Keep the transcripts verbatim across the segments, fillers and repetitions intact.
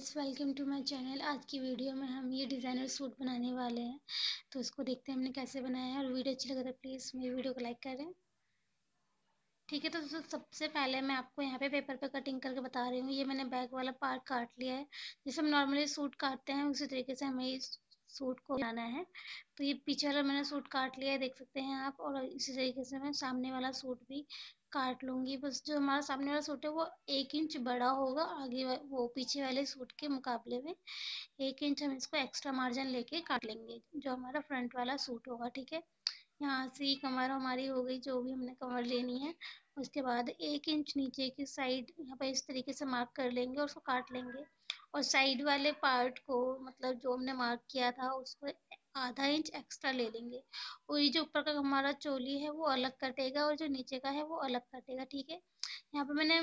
Guys welcome to my channel. आज की video में हम ये डिज़ाइनर सूट बनाने वाले हैं, तो उसको देखते हैं हमने कैसे बनाया है। और वीडियो अच्छी लगे तो प्लीज़ मेरी वीडियो को लाइक करें। ठीक है, तो सबसे पहले मैं आपको यहाँ पे पेपर पे कटिंग करके बता रही हूँ। ये मैंने बैक वाला पार्ट काट लिया है, जैसे हम नॉर्मली सूट काटते हैं उसी तरीके से हमें इस सूट को बनाना है। तो ये पीछे वाला मैंने सूट काट लिया है, देख सकते हैं आप। और इसी तरीके से मैं सामने वाला सूट भी काट लूँगी। बस जो हमारा सामने वाला सूट है वो एक इंच बड़ा होगा आगे वो पीछे वाले सूट के मुकाबले में। एक इंच हम इसको एक्स्ट्रा मार्जिन लेके काट लेंगे जो हमारा फ्रंट वाला सूट होगा। ठीक है, यहाँ से ही कमर हमारी हो गई, जो भी हमने कमर लेनी है। उसके बाद एक इंच नीचे की साइड यहाँ पर इस तरीके से मार्क कर लेंगे और उसको काट लेंगे। और साइड वाले पार्ट को, मतलब जो हमने मार्क किया था, उसको आधा इंच एक्स्ट्रा ले लेंगे। और ये जो ऊपर का हमारा चोली है वो अलग कटेगा और जो नीचे का है वो अलग कटेगा। ठीक है, यहाँ पे मैंने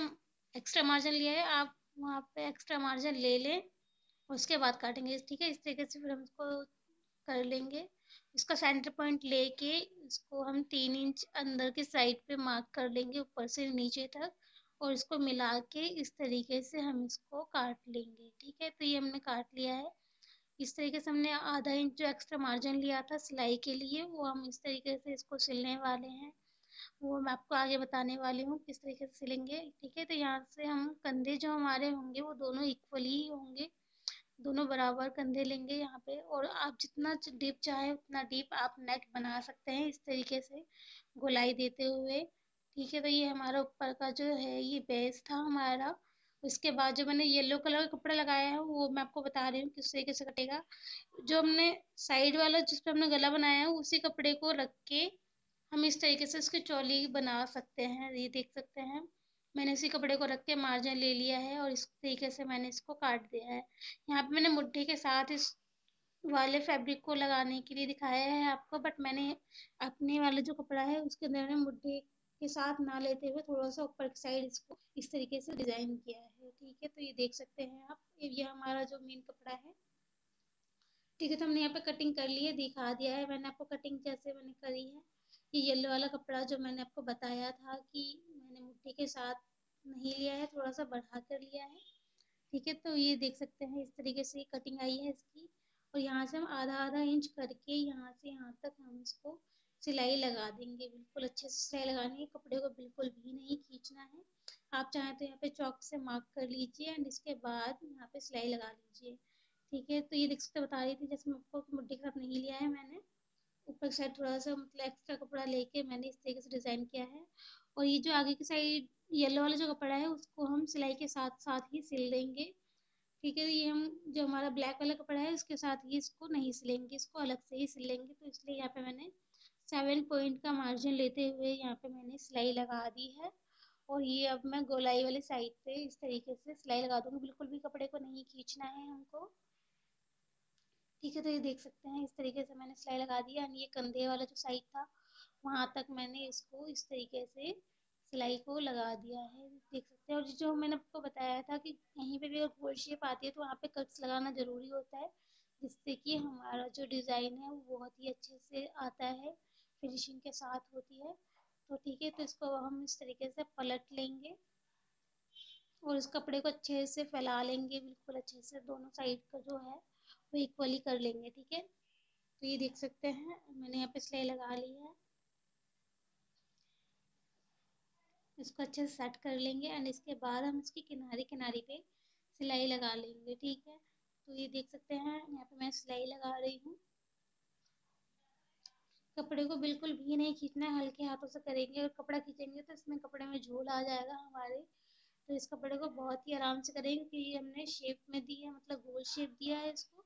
एक्स्ट्रा मार्जिन लिया है, आप वहाँ पे एक्स्ट्रा मार्जिन ले लें, उसके बाद काटेंगे। ठीक है, इस तरीके से फिर हम इसको कर लेंगे। इसका सेंटर पॉइंट लेके इसको हम तीन इंच अंदर की साइड पे मार्क कर लेंगे ऊपर से नीचे तक, और इसको मिला के इस तरीके से हम इसको काट लेंगे। ठीक है, तो ये हमने काट लिया है। इस तरीके से हमने आधा इंच जो एक्स्ट्रा मार्जिन लिया था सिलाई के लिए, वो हम इस तरीके से इसको सिलने वाले हैं। वो मैं आपको आगे बताने वाली हूँ किस तरीके से सिलेंगे। ठीक है, तो यहाँ से हम कंधे जो हमारे होंगे वो दोनों इक्वली होंगे, दोनों बराबर कंधे लेंगे यहाँ पे। और आप जितना डीप चाहे उतना डीप आप नेक बना सकते हैं इस तरीके से गोलाई देते हुए। ठीक है, तो ये हमारा ऊपर का जो है ये बेस था हमारा। उसके बाद जो मैंने येलो कलर का कपड़ा लगाया है वो मैं आपको बता रही हूँ किस तरीके से कटेगा। जो हमने साइड वाला जिस पे हमने गला बनाया है उसी कपड़े को रख के हम इस तरीके से इसकी चोली बना सकते हैं। ये देख सकते हैं, मैंने इसी कपड़े को रख के मार्जिन ले लिया है और इस तरीके से मैंने इसको काट दिया है। यहाँ पे मैंने मुट्ठी के साथ इस वाले फैब्रिक को लगाने के लिए दिखाया है आपको, बट मैंने अपने वाला जो कपड़ा है उसके अंदर मैंने मुट्ठी के साथ ना लेते हुए थोड़ा सा ऊपर की साइड इसको इस तरीके से डिजाइन किया है। ठीक है, तो ये देख सकते हैं आप, ये हमारा जो मेन कपड़ा है। ठीक है, तो हमने यहाँ पे कटिंग कर ली है, दिखा दिया है मैंने आपको कटिंग जैसे मैंने करी है। ये येलो वाला कपड़ा जो मैंने आपको बताया था कि मैंने मुट्ठी के साथ नहीं लिया है, थोड़ा सा बढ़ा कर लिया है। ठीक है, तो ये देख सकते हैं इस तरीके से कटिंग आई है इसकी। और यहाँ से हम आधा आधा इंच करके यहाँ से यहाँ तक हम इसको सिलाई लगा देंगे। बिल्कुल अच्छे से सिलाई लगानी है, कपड़े को बिल्कुल भी नहीं खींचना है। आप चाहें तो यहाँ पे चॉक से मार्क कर लीजिए एंड इसके बाद यहाँ पे सिलाई लगा लीजिए। ठीक है, तो ये देख सकते बता रही थी जैसे मैं आपको मुट्ठी के साथ नहीं लिया है, मैंने ऊपर साइड थोड़ा सा मतलब एक्स्ट्रा कपड़ा लेके मैंने इस तरीके से डिजाइन किया है। और ये जो आगे की साइड येलो वाला जो कपड़ा है उसको हम सिलाई के साथ साथ ही सिल देंगे। ठीक है, ये हम जो हमारा ब्लैक वाला कपड़ा है उसके साथ ही इसको नहीं सिलेंगे, इसको अलग से ही सिलेंगे। तो इसलिए यहाँ पे मैंने सेवन पॉइंट का मार्जिन लेते हुए यहाँ पे मैंने सिलाई लगा दी है। और ये अब मैं गोलाई वाली साइड पे इस तरीके से सिलाई लगा दूंगी, बिल्कुल भी कपड़े को नहीं खींचना है हमको। ठीक है, तो ये देख सकते हैं इस तरीके से मैंने सिलाई लगा दी है। ये कंधे वाला जो साइड था वहाँ तक मैंने इसको इस तरीके से सिलाई को लगा दिया है, देख सकते हैं। और जो मैंने आपको बताया था कि कहीं पे भी अगर गोल शेप आती है तो वहाँ पे कट्स लगाना जरूरी होता है, जिससे कि हमारा जो डिज़ाइन है वो बहुत ही अच्छे से आता है, फिनिशिंग के साथ होती है। तो ठीक है, तो इसको हम इस तरीके से पलट लेंगे और उस कपड़े को अच्छे से फैला लेंगे, बिल्कुल अच्छे से दोनों साइड का जो है वो इक्वली कर लेंगे। ठीक है, तो ये देख सकते हैं मैंने यहाँ पे सिलाई लगा ली है, इसको अच्छे से सेट कर लेंगे एंड इसके बाद हम इसकी किनारे किनारे पे सिलाई लगा लेंगे। ठीक है, तो ये देख सकते हैं यहाँ पे मैं सिलाई लगा रही हूँ। कपड़े को बिल्कुल भी नहीं खींचना है, हल्के हाथों से करेंगे। और कपड़ा खींचेंगे तो इसमें कपड़े में झोल आ जाएगा हमारे, तो इस कपड़े को बहुत ही आराम से करेंगे क्योंकि हमने शेप में दी है, मतलब गोल शेप दिया है इसको।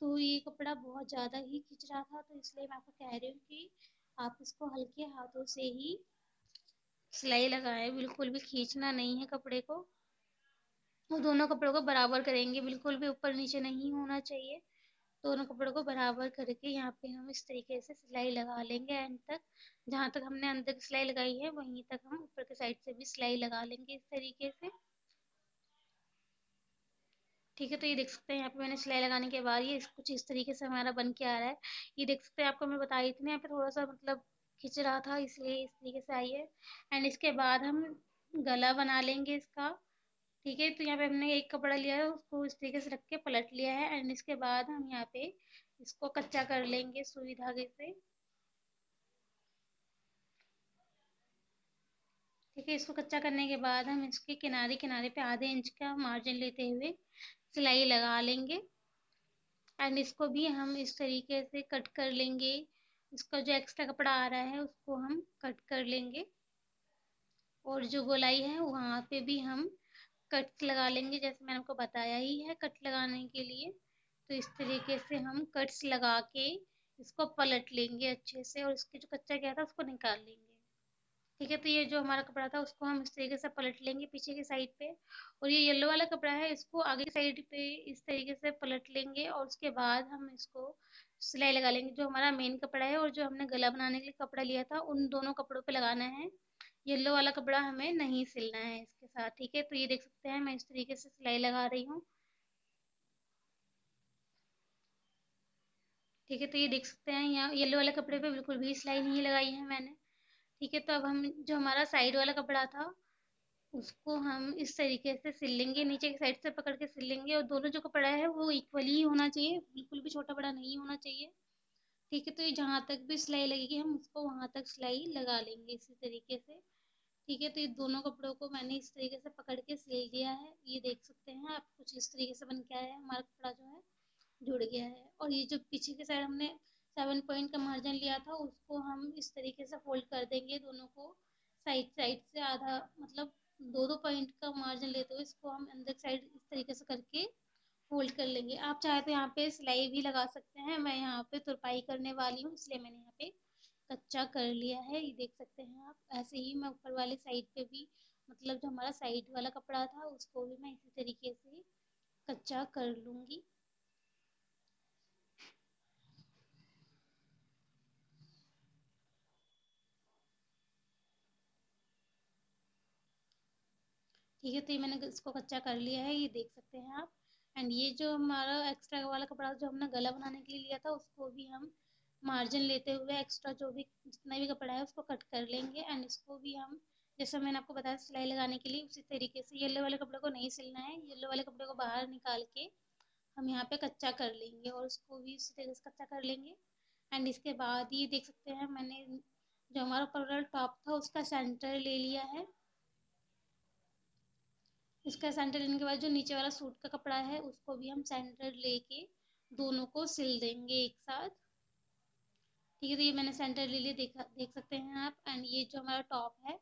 तो ये कपड़ा बहुत ज़्यादा ही खींच रहा था, तो इसलिए मैं आपको कह रही हूँ कि आप इसको हल्के हाथों से ही सिलाई लगाएं, बिल्कुल भी खींचना नहीं है कपड़े को। वो दोनों कपड़ों को बराबर करेंगे, बिल्कुल भी ऊपर नीचे नहीं होना चाहिए। दोनों कपड़ों को बराबर करके यहाँ पे हम इस तरीके से सिलाई लगा लेंगे एंड तक, जहाँ तक हमने अंदर की सिलाई लगाई है वहीं तक हम ऊपर के साइड से भी सिलाई लगा लेंगे इस तरीके से। ठीक है, तो ये देख सकते हैं यहाँ पे मैंने सिलाई लगाने के बाद ये कुछ इस तरीके से हमारा बन के आ रहा है। ये देख सकते हैं, आपको मैं बता रही थी ना यहाँ पे थोड़ा सा मतलब खिंच रहा था, इसलिए इस तरीके से आई है। एंड इसके बाद हम गला बना लेंगे इसका। ठीक है। तो यहाँ पे हमने एक कपड़ा लिया है, उसको इस तरीके से रख के पलट लिया है एंड इसके बाद हम यहाँ पे इसको कच्चा कर लेंगे सुई धागे से। ठीक है, इसको कच्चा करने के बाद हम इसके किनारे किनारे पे आधे इंच का मार्जिन लेते हुए सिलाई लगा लेंगे एंड इसको भी हम इस तरीके से कट कर लेंगे। इसका जो एक्स्ट्रा कपड़ा आ रहा है उसको हम कट कर लेंगे और जो गोलाई है वहाँ पे भी हम कट लगा लेंगे, जैसे मैंने आपको बताया ही है कट लगाने के लिए। तो इस तरीके से हम कट्स लगा के इसको पलट लेंगे अच्छे से और इसके जो कच्चा गया था उसको निकाल लेंगे। ठीक है, तो ये जो हमारा कपड़ा था उसको हम इस तरीके से पलट लेंगे पीछे की साइड पे, और ये येलो वाला कपड़ा है इसको आगे की साइड पे इस तरीके से पलट लेंगे और उसके बाद हम इसको सिलाई लगा लेंगे। जो हमारा मेन कपड़ा है और जो हमने गला बनाने के लिए कपड़ा लिया था उन दोनों कपड़ों पे लगाना है, येलो वाला कपड़ा हमें नहीं सिलना है इसके साथ। ठीक है, तो ये देख सकते हैं मैं इस तरीके से सिलाई लगा रही हूँ। ठीक है, तो ये देख सकते हैं यहाँ येलो वाले कपड़े पे बिल्कुल भी सिलाई नहीं लगाई है मैंने। ठीक है, तो अब हम जो हमारा साइड वाला कपड़ा था उसको हम इस तरीके से सिल लेंगे, नीचे की साइड से पकड़ के सिल लेंगे और दोनों जो कपड़ा है वो इक्वली ही होना चाहिए, बिल्कुल भी छोटा बड़ा नहीं होना चाहिए। ठीक है, तो ये जहाँ तक भी सिलाई लगेगी हम उसको वहाँ तक सिलाई लगा लेंगे इसी तरीके से। ठीक है, तो ये दोनों कपड़ों को मैंने इस तरीके से पकड़ के सिल दिया है। ये देख सकते हैं आप, कुछ इस तरीके से बन के आया है, हमारा कपड़ा जो है जुड़ गया है। और ये जो पीछे के साइड हमने सेवन पॉइंट का मार्जिन लिया था उसको हम इस तरीके से फोल्ड कर देंगे दोनों को साइड साइड से, आधा मतलब दो दो पॉइंट का मार्जिन लेते हुए इसको हम अंदर साइड इस तरीके से करके फोल्ड कर लेंगे। आप चाहे तो यहाँ पे सिलाई भी लगा सकते हैं, मैं यहाँ पे तुरपाई करने वाली हूँ इसलिए मैंने यहाँ पे कच्चा कर लिया है। ये देख सकते हैं आप, ऐसे ही मैं ऊपर वाले साइड पे भी मतलब जो हमारा साइड वाला कपड़ा था उसको भी मैं इसी तरीके से कच्चा कर लूँगी। ठीक है, तो ये मैंने इसको कच्चा कर लिया है, ये देख सकते हैं आप। एंड ये जो हमारा एक्स्ट्रा वाला कपड़ा जो हमने गला बनाने के लिए लिया था उसको भी हम मार्जिन लेते हुए एक्स्ट्रा जो भी जितना भी कपड़ा है उसको कट कर लेंगे एंड इसको भी हम जैसे मैंने आपको बताया सिलाई लगाने के लिए उसी तरीके से येलो वाले कपड़े को नहीं सिलना है, येलो वाले कपड़े को बाहर निकाल के हम यहाँ पे कच्चा कर लेंगे और उसको भी उसी तरीके से कच्चा कर लेंगे। एंड इसके बाद ये देख सकते हैं मैंने जो हमारा ऊपर टॉप था उसका सेंटर ले लिया है। इसका सेंटर लेने के बाद जो नीचे वाला सूट का कपड़ा है उसको भी हम सेंटर लेके दोनों को सिल देंगे एक साथ। ठीक है, तो ये मैंने सेंटर ले लिया, देखा देख सकते हैं आप। एंड ये जो हमारा टॉप है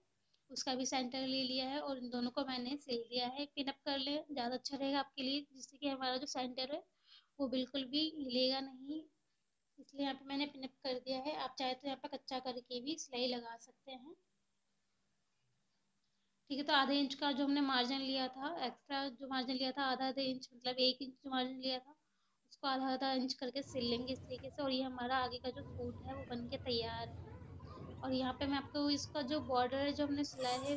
उसका भी सेंटर ले लिया है और इन दोनों को मैंने सिल दिया है। पिन अप कर ले ज़्यादा अच्छा रहेगा आपके लिए, जिससे कि हमारा जो सेंटर है वो बिल्कुल भी हिलेगा नहीं, इसलिए यहाँ पर मैंने पिन अप कर दिया है। आप चाहे तो यहाँ पर कच्चा करके भी सिलाई लगा सकते हैं। ठीक है, तो आधे इंच का जो हमने मार्जिन लिया था, एक्स्ट्रा जो मार्जिन लिया था आधा आधा इंच मतलब एक इंच जो मार्जिन लिया था उसको आधा आधा इंच करके सिल लेंगे इस तरीके से। और ये हमारा आगे का जो सूट है वो बनके तैयार है। और यहाँ पे मैं आपको इसका जो बॉर्डर है जो हमने सिला है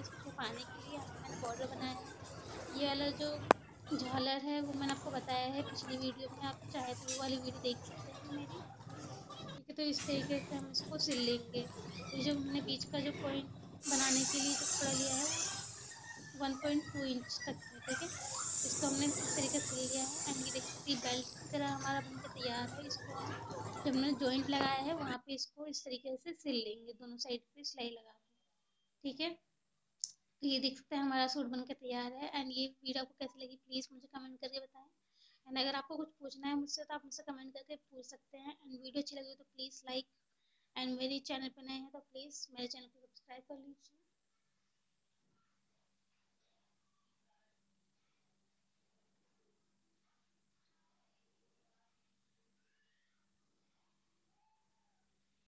उसको पाने के लिए मैंने बॉर्डर बनाया है। ये वाला जो झालर है वो मैंने आपको बताया है पिछली वीडियो में, आप चाहे तो वो वाली वीडियो देख सकते हैं मेरी। ठीक है, तो इस तरीके से हम इसको सिल लेंगे। ये जो हमने बीच का जो पॉइंट बनाने के लिए जो कपड़ा लिया है वन पॉइंट टू इंच तक है। ठीक है, इसको हमने इस तरीके से लिया है एंड ये देख सकते हैं बेल्ट की तरह हमारा बनकर तैयार है। इसको जो हमने जॉइंट लगाया है वहाँ पे इसको इस तरीके से सिल लेंगे दोनों साइड पे सिलाई लगा के। ठीक है, तो ये देख सकते हैं हमारा सूट बनकर तैयार है। एंड ये वीडियो आपको कैसी लगी प्लीज़ मुझे कमेंट करके बताएं। एंड अगर आपको कुछ पूछना है मुझसे तो आप मुझसे कमेंट करके पूछ सकते हैं। एंड वीडियो अच्छी लगी तो प्लीज़ लाइक, एंड मेरे चैनल पर नए हैं तो प्लीज़ मेरे चैनल को सब्सक्राइब कर लीजिए।